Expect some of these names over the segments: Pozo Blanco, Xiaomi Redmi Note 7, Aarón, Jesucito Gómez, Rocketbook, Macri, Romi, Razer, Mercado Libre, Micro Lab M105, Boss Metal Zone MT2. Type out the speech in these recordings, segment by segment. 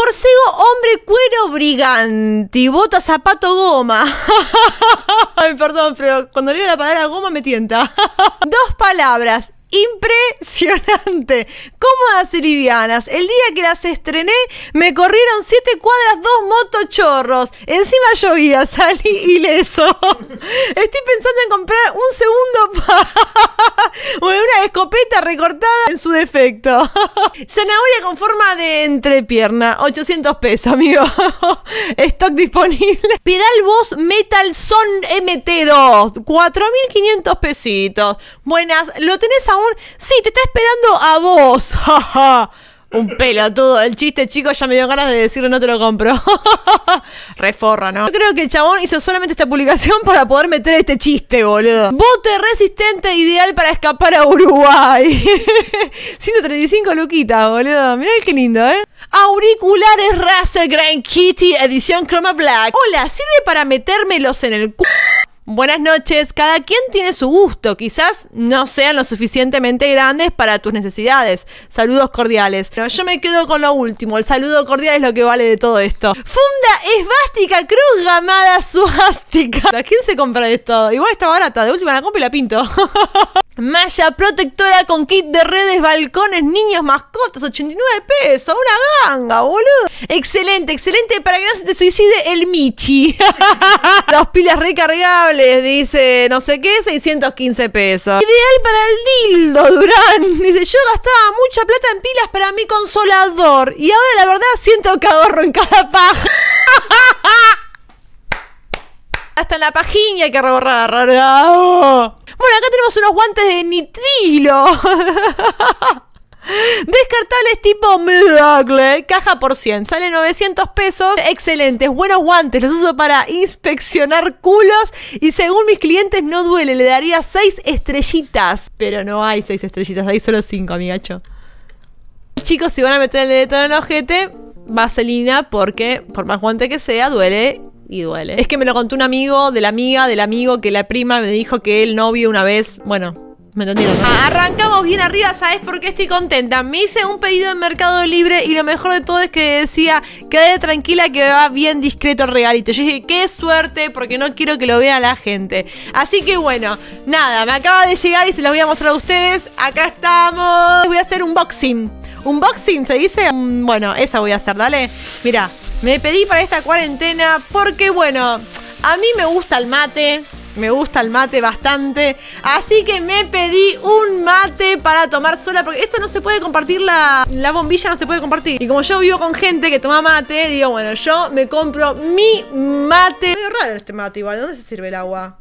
Borcego, hombre, cuero, brigante, bota, zapato, goma. Ay, perdón, pero cuando leo la palabra goma me tienta. Dos palabras. Impresionante, cómodas y livianas. El día que las estrené me corrieron 7 cuadras 2 motochorros. Encima llovía, salí ileso. Estoy pensando en comprar un segundo bueno, una escopeta recortada en su defecto. Zanahoria con forma de entrepierna, 800 pesos, amigo. Stock disponible. Pedal Boss Metal Zone MT2, 4500 pesitos. Buenas, ¿lo tenés a sí, te está esperando a vos. Un pelotudo. El chiste, chicos, ya me dio ganas de decirle no te lo compro. Reforra, ¿no? Yo creo que el chabón hizo solamente esta publicación para poder meter este chiste, boludo. Bote resistente ideal para escapar a Uruguay. 135 luquitas, boludo. Mirá qué lindo, ¿eh? Auriculares Razer Grand Kitty edición Chroma Black. Hola, ¿sirve para metérmelos en el culo? Buenas noches, cada quien tiene su gusto, quizás no sean lo suficientemente grandes para tus necesidades. Saludos cordiales. Pero yo me quedo con lo último, el saludo cordial es lo que vale de todo esto. Funda esvástica, cruz gamada suástica. ¿A quién se compra esto? Igual está barata, de última la compro y la pinto. Malla protectora con kit de redes, balcones, niños, mascotas, 89 pesos, una ganga, boludo. Excelente, excelente, para que no se te suicide el Michi. Las pilas recargables, dice no sé qué, 615 pesos. Ideal para el dildo, Durán. Dice, yo gastaba mucha plata en pilas para mi consolador y ahora la verdad siento que ahorro en cada paja. Hasta en la pajina hay que reborrar. Bueno, acá tenemos unos guantes de nitrilo. Descartables tipo Miracle, caja por 100, sale 900 pesos. Excelentes, buenos guantes, los uso para inspeccionar culos y según mis clientes no duele, le daría 6 estrellitas. Pero no hay 6 estrellitas, hay solo 5, amigacho. Chicos, si van a meter el dedito en el ojete, vaselina, porque por más guante que sea, duele. Y duele. Es que me lo contó un amigo de la amiga del amigo que la prima me dijo que el novio una vez... Bueno... ¿Me entendieron? Arrancamos bien arriba, ¿sabes por qué estoy contenta? Me hice un pedido en Mercado Libre y lo mejor de todo es que decía, quédate tranquila que va bien discreto el regalito. Yo dije, qué suerte, porque no quiero que lo vea la gente. Así que bueno, nada, me acaba de llegar y se los voy a mostrar a ustedes. Acá estamos. Voy a hacer un unboxing. ¿Unboxing se dice? Bueno, esa voy a hacer, dale. Mirá, me pedí para esta cuarentena porque, bueno, a mí me gusta el mate. Me gusta el mate bastante. Así que me pedí un mate para tomar sola. Porque esto no se puede compartir, la bombilla no se puede compartir. Y como yo vivo con gente que toma mate, digo, bueno, yo me compro mi mate. Medio raro este mate igual. ¿Dónde se sirve el agua?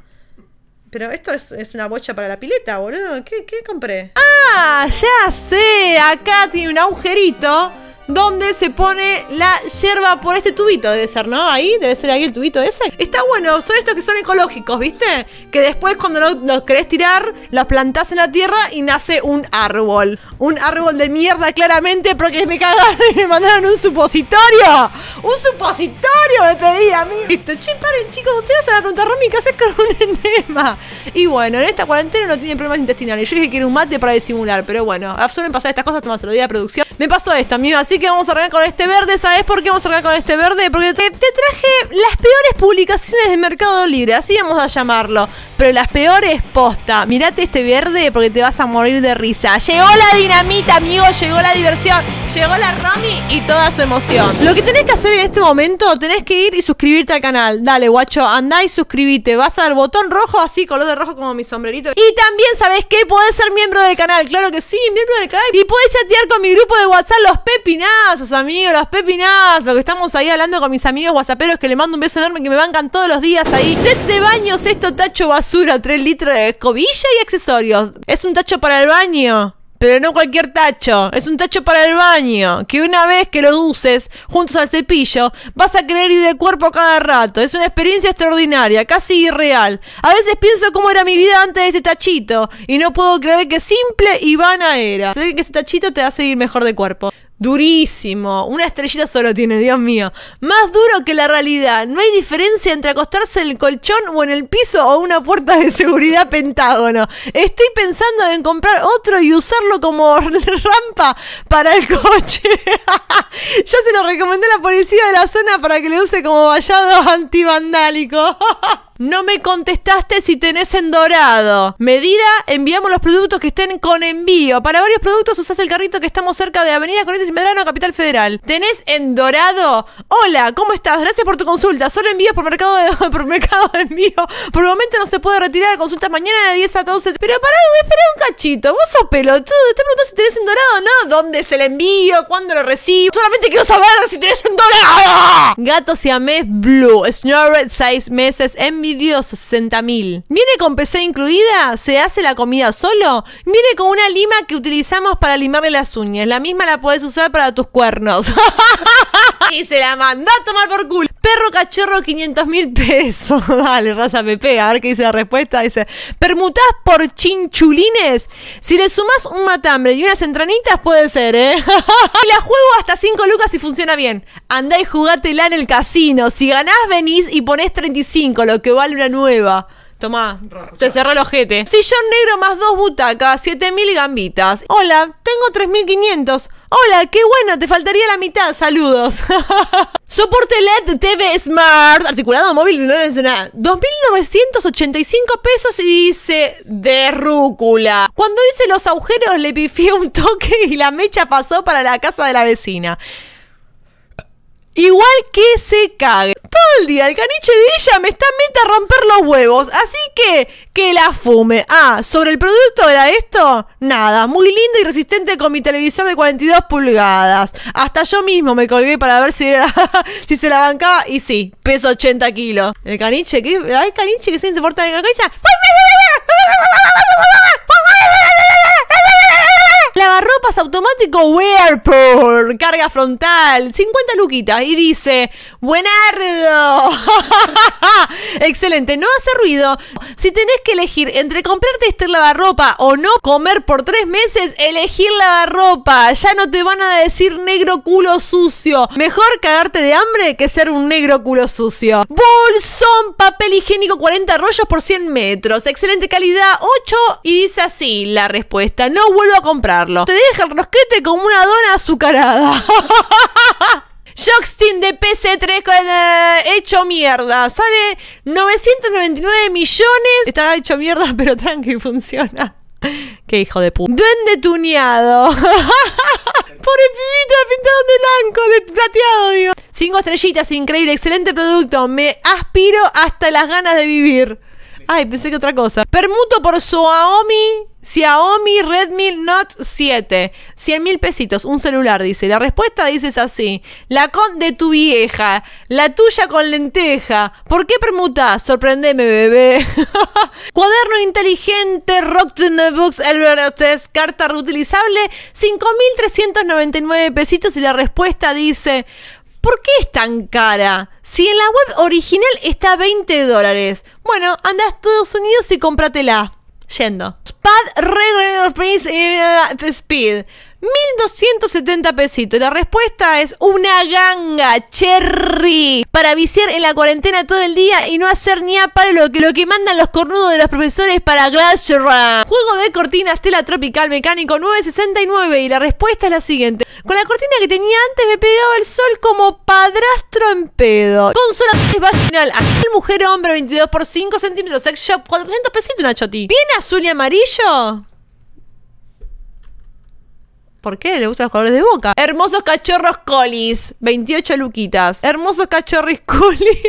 Pero esto es una bocha para la pileta, boludo. ¿Qué compré? ¡Ah! Ya sé. Acá tiene un agujerito donde se pone la yerba por este tubito, debe ser, ¿no? Ahí, debe ser ahí el tubito ese. Está bueno, son estos que son ecológicos, ¿viste? Que después cuando los querés tirar, los plantás en la tierra y nace un árbol. Un árbol de mierda, claramente, porque me cagaron y me mandaron un supositorio. ¡Un supositorio me pedí, amigo! Listo, che, paren, chicos, ustedes se van a preguntar, Romi, ¿qué haces con un enema? Y bueno, en esta cuarentena no tienen problemas intestinales. Yo dije que era un mate para disimular, pero bueno, suelen pasar estas cosas, toma, se lo di a la producción. Me pasó esto, amigo, así que vamos a arrancar con este verde. ¿Sabes por qué vamos a arrancar con este verde? Porque te traje las peores publicaciones de Mercado Libre, así vamos a llamarlo. Pero las peores, posta. Mirate este verde porque te vas a morir de risa. Llegó la dinamita, amigo, llegó la diversión, llegó la Romi y toda su emoción. Lo que tenés que hacer en este momento, tenés que ir y suscribirte al canal. Dale, guacho, andá y suscribite. Vas a ver botón rojo, así, color de rojo como mi sombrerito. Y también, ¿sabés qué? Podés ser miembro del canal, claro que sí, miembro del canal. Y podés chatear con mi grupo de WhatsApp, los pepinazos, amigos, los pepinazos. Que estamos ahí hablando con mis amigos whatsapperos, que le mando un beso enorme, que me bancan todos los días ahí. Set de baños, esto tacho basura, 3 litros de escobilla y accesorios. Es un tacho para el baño. Pero no cualquier tacho, es un tacho para el baño, que una vez que lo uses juntos al cepillo, vas a querer ir de cuerpo cada rato. Es una experiencia extraordinaria, casi irreal. A veces pienso cómo era mi vida antes de este tachito, y no puedo creer que simple y vana era. Sé que este tachito te hace ir mejor de cuerpo. Durísimo. Una estrellita solo tiene, Dios mío. Más duro que la realidad. No hay diferencia entre acostarse en el colchón o en el piso o una puerta de seguridad pentágono. Estoy pensando en comprar otro y usarlo como rampa para el coche. Ya se lo recomendé a la policía de la zona para que le use como vallado antivandálico. No me contestaste si tenés en dorado. Medida, enviamos los productos que estén con envío. Para varios productos usás el carrito que estamos cerca de Avenida Corrientes y Medrano, Capital Federal. ¿Tenés en dorado? Hola, ¿cómo estás? Gracias por tu consulta. Solo envíos por mercado de envío. Por el momento no se puede retirar. Consultas mañana de 10 a 12. Pero pará, espera un cachito. Vos sos pelotudo. Te preguntás si tenés en dorado, ¿no? ¿Dónde es el envío? ¿Cuándo lo recibo? Solamente quiero saber si tenés en dorado. Gato siamés blue. Snore, 6 meses. Envío. Dios, 60.000. ¿Viene con PC incluida? ¿Se hace la comida solo? Viene con una lima que utilizamos para limarle las uñas. La misma la podés usar para tus cuernos. Y se la mandó a tomar por culo. Perro cachorro, 500.000 pesos. Dale, raza Pepe, a ver qué dice la respuesta. Dice, ¿permutás por chinchulines? Si le sumás un matambre y unas entranitas puede ser, ¿eh? La juego hasta 5 lucas y funciona bien. Andá y jugátela en el casino. Si ganás, venís y ponés 35, lo que vale una nueva. Tomá, te cerré el ojete. Sillón negro más 2 butacas, 7.000 gambitas. Hola, tengo 3.500. Hola, qué bueno, te faltaría la mitad, saludos. Soporte LED TV Smart, articulado móvil, no es nada. 2.985 pesos y dice de rúcula. Cuando hice los agujeros le pifié un toque y la mecha pasó para la casa de la vecina. Igual que se cague. Todo el día el caniche de ella me está meta a romper los huevos. Así que la fume. Ah, sobre el producto era esto. Nada, muy lindo y resistente con mi televisor de 42 pulgadas. Hasta yo mismo me colgué para ver si, si se la bancaba. Y sí, peso 80 kilos. El caniche, ¿qué? El caniche que se insoporta de la caniche. Lavarropas automático Whirlpool, carga frontal, 50 luquitas. Y dice, buenardo. Excelente, no hace ruido. Si tenés que elegir entre comprarte este lavarropa o no comer por 3 meses, elegir lavarropa. Ya no te van a decir negro culo sucio. Mejor cagarte de hambre que ser un negro culo sucio. Bolsón, papel higiénico 40 rollos por 100 metros. Excelente calidad, 8. Y dice así la respuesta, no vuelvo a comprar. Te deja el rosquete como una dona azucarada. Joystick de PC3 hecho mierda. Sale 999 millones. Está hecho mierda, pero tranqui, funciona. Qué hijo de puta. Duende tuneado. Pobre pibita, pintado de blanco, de plateado, digo. 5 estrellitas, increíble, excelente producto. Me aspiro hasta las ganas de vivir. Ay, pensé que otra cosa. Permuto por Xiaomi Redmi Note 7. 100.000 pesitos. Un celular, dice. La respuesta dice es así. La con de tu vieja. La tuya con lenteja. ¿Por qué permutás? Sorprendeme, bebé. Cuaderno inteligente. Rocketbook. Carta reutilizable. 5.399 pesitos. Y la respuesta dice... ¿Por qué es tan cara? Si en la web original está $20. Bueno, anda a Estados Unidos y cómpratela. Yendo. Pad Speed. 1.270 pesitos. La respuesta es una ganga, cherry. Para viciar en la cuarentena todo el día y no hacer ni a palo lo que mandan los cornudos de los profesores para Glashram. Juego de cortinas, tela tropical, mecánico, 9.69. Y la respuesta es la siguiente. Con la cortina que tenía antes me pegaba el sol como padrastro en pedo. Consola vaginal. Aquel mujer hombre 22 por 5 centímetros. Sex shop 400 pesitos una choti. ¿Bien azul y amarillo? ¿Por qué? Le gustan los colores de boca. Hermosos cachorros colis. 28 luquitas. Hermosos cachorris colis.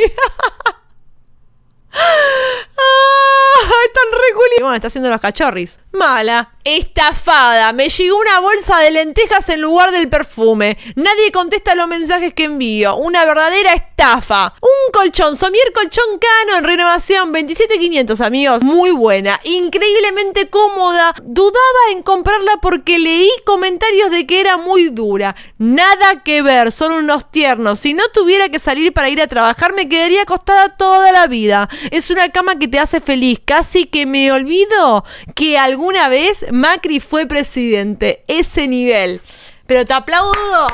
Ah, están re culiados. Bueno, está haciendo los cachorris. Mala. Estafada. Me llegó una bolsa de lentejas en lugar del perfume. Nadie contesta los mensajes que envío. Una verdadera estafa. Un colchón. Somier colchón Cano en renovación. 27.500, amigos. Muy buena. Increíblemente cómoda. Dudaba en comprarla porque leí comentarios de que era muy dura. Nada que ver. Son unos tiernos. Si no tuviera que salir para ir a trabajar, me quedaría acostada toda la vida. Es una cama que te hace feliz. Casi que me olvido que alguna vez Macri fue presidente. Ese nivel. Pero te aplaudo.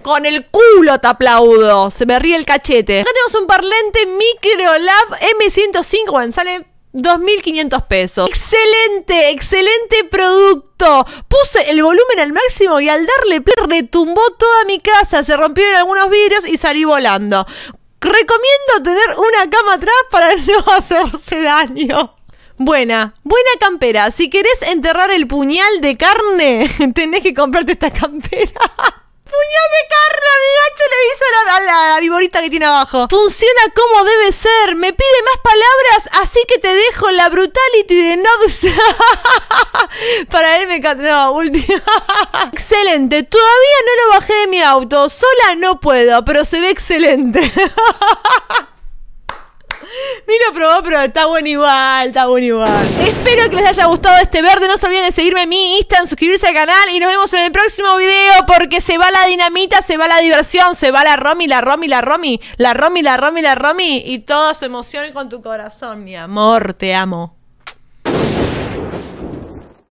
Con el culo te aplaudo. Se me ríe el cachete. Acá tenemos un parlante Micro Lab M105. Bueno, sale 2.500 pesos. Excelente, excelente producto. Puse el volumen al máximo y al darle play retumbó toda mi casa. Se rompieron algunos vidrios y salí volando. Recomiendo tener una cama atrás para no hacerse daño. Buena, buena campera. Si querés enterrar el puñal de carne, tenés que comprarte esta campera. ¡Puñal de carne! Mi gacho le hizo la viborita que tiene abajo. Funciona como debe ser. Me pide más palabras, así que te dejo la brutality de Nobs. Para él me encanta. No, última. Excelente. Todavía no lo bajé de mi auto. Sola no puedo, pero se ve excelente. Ni lo probó, pero está bueno igual, está bueno igual. Espero que les haya gustado este verde. No se olviden de seguirme en mi Instagram, suscribirse al canal y nos vemos en el próximo video, porque se va la dinamita, se va la diversión, se va la Romi, la Romi, la Romi, la Romi, la Romi, la Romi, y toda su emoción con tu corazón, mi amor, te amo.